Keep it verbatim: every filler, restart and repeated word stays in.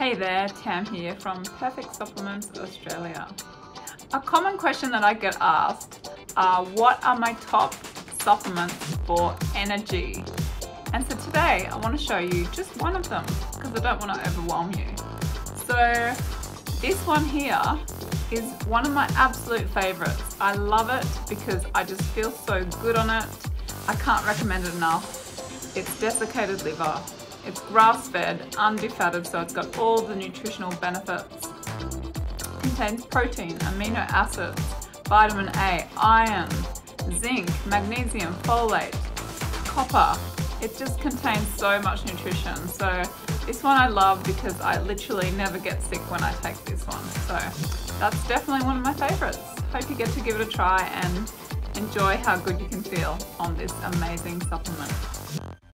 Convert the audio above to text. Hey there, Tam here from Perfect Supplements Australia. A common question that I get asked are, what are my top supplements for energy? And so today I want to show you just one of them because I don't want to overwhelm you. So this one here is one of my absolute favorites. I love it because I just feel so good on it. I can't recommend it enough. It's desiccated liver. It's grass-fed, undefatted, so it's got all the nutritional benefits. It contains protein, amino acids, vitamin A, iron, zinc, magnesium, folate, copper. It just contains so much nutrition. So this one I love because I literally never get sick when I take this one. So that's definitely one of my favorites. Hope you get to give it a try and enjoy how good you can feel on this amazing supplement.